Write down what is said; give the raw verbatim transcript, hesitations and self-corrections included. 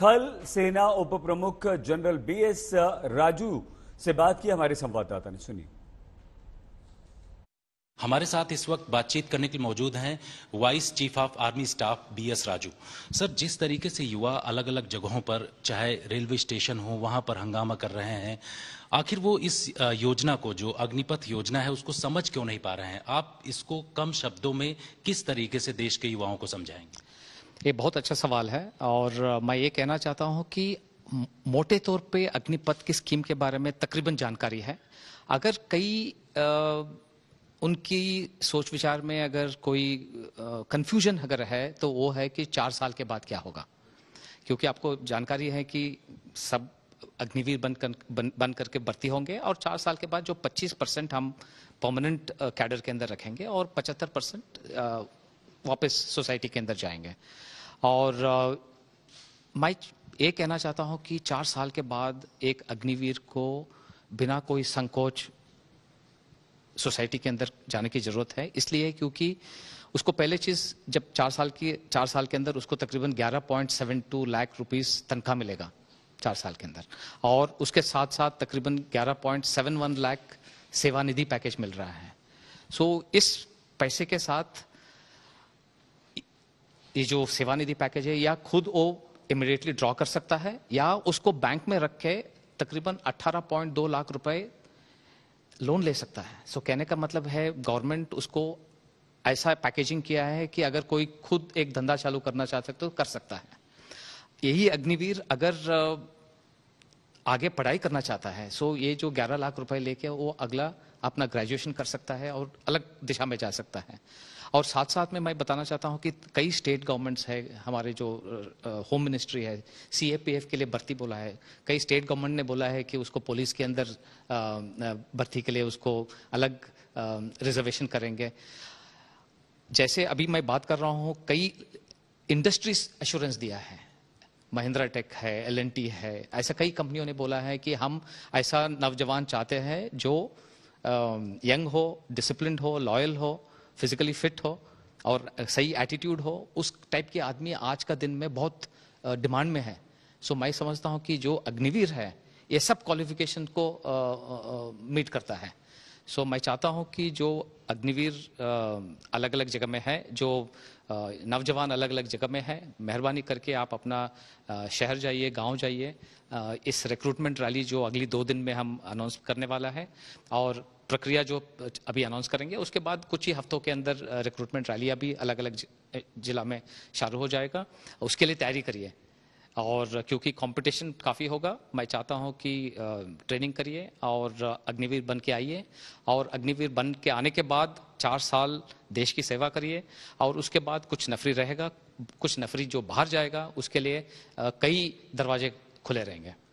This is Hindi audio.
थल सेना उप प्रमुख जनरल बीएस राजू से बात की हमारे संवाददाता ने, सुनिए। हमारे साथ इस वक्त बातचीत करने के लिए मौजूद हैं vice chief of army staff BS Raju. Sir, जिस तरीके से युवा अलग अलग जगहों पर, चाहे रेलवे स्टेशन हो, वहां पर हंगामा कर रहे हैं, आखिर वो इस योजना को, जो अग्निपथ योजना है, उसको समझ क्यों नहीं पा रहे हैं? आप इसको कम शब्दों में किस तरीके से देश के युवाओं को समझाएंगे? ये बहुत अच्छा सवाल है और मैं ये कहना चाहता हूँ कि मोटे तौर पे अग्निपथ की स्कीम के बारे में तकरीबन जानकारी है। अगर कई आ, उनकी सोच विचार में अगर कोई कंफ्यूजन अगर है तो वो है कि चार साल के बाद क्या होगा, क्योंकि आपको जानकारी है कि सब अग्निवीर बन कर, बन, बन करके भर्ती होंगे और चार साल के बाद जो पच्चीस परसेंट हम परमानेंट कैडर के अंदर रखेंगे और पचहत्तर परसेंट वापस सोसाइटी के अंदर जाएंगे। और आ, मैं ये कहना चाहता हूँ कि चार साल के बाद एक अग्निवीर को बिना कोई संकोच सोसाइटी के अंदर जाने की ज़रूरत है, इसलिए क्योंकि उसको पहले चीज़, जब चार साल की चार साल के अंदर उसको तकरीबन ग्यारह पॉइंट सात दो लाख रुपीस तनख्वाह मिलेगा चार साल के अंदर, और उसके साथ साथ तकरीबन ग्यारह पॉइंट सात एक लाख सेवा निधि पैकेज मिल रहा है। सो इस पैसे के साथ ये जो सेवा निधि पैकेज है, या खुद वो इमिडिएटली ड्रॉ कर सकता है या उसको बैंक में रख के तकरीबन अठारह पॉइंट दो लाख रुपए लोन ले सकता है। सो so, कहने का मतलब है गवर्नमेंट उसको ऐसा पैकेजिंग किया है कि अगर कोई खुद एक धंधा चालू करना चाहता है तो कर सकता है। यही अग्निवीर अगर आगे पढ़ाई करना चाहता है, सो so, ये जो ग्यारह लाख रुपए लेके वो अगला अपना ग्रेजुएशन कर सकता है और अलग दिशा में जा सकता है। और साथ साथ में मैं बताना चाहता हूं कि कई स्टेट गवर्नमेंट्स है, हमारे जो होम मिनिस्ट्री है, सी ए पी एफ के लिए भर्ती बोला है, कई स्टेट गवर्नमेंट ने बोला है कि उसको पुलिस के अंदर भर्ती के लिए उसको अलग रिजर्वेशन करेंगे। जैसे अभी मैं बात कर रहा हूं, कई इंडस्ट्रीज एश्योरेंस दिया है, महिंद्रा टेक है, एल एन टी है, ऐसा कई कंपनियों ने बोला है कि हम ऐसा नौजवान चाहते हैं जो यंग हो, डिसिप्लिन हो, लॉयल हो, फिजिकली फिट हो और सही एटीट्यूड हो। उस टाइप के आदमी आज का दिन में बहुत डिमांड में है। सो मैं समझता हूँ कि जो अग्निवीर है ये सब क्वालिफिकेशन को मीट करता है। सो मैं चाहता हूँ कि जो अग्निवीर अलग अलग जगह में है, जो नौजवान अलग अलग जगह में है, मेहरबानी करके आप अपना शहर जाइए, गांव जाइए। इस रिक्रूटमेंट रैली जो अगली दो दिन में हम अनाउंस करने वाला है और प्रक्रिया जो अभी अनाउंस करेंगे, उसके बाद कुछ ही हफ्तों के अंदर रिक्रूटमेंट रैली अभी अलग अलग जिला में शुरू हो जाएगा। उसके लिए तैयारी करिए और क्योंकि कंपटीशन काफ़ी होगा, मैं चाहता हूं कि ट्रेनिंग करिए और अग्निवीर बन के आइए। और अग्निवीर बन के आने के बाद चार साल देश की सेवा करिए और उसके बाद कुछ नफरी रहेगा, कुछ नफरी जो बाहर जाएगा उसके लिए कई दरवाजे खुले रहेंगे।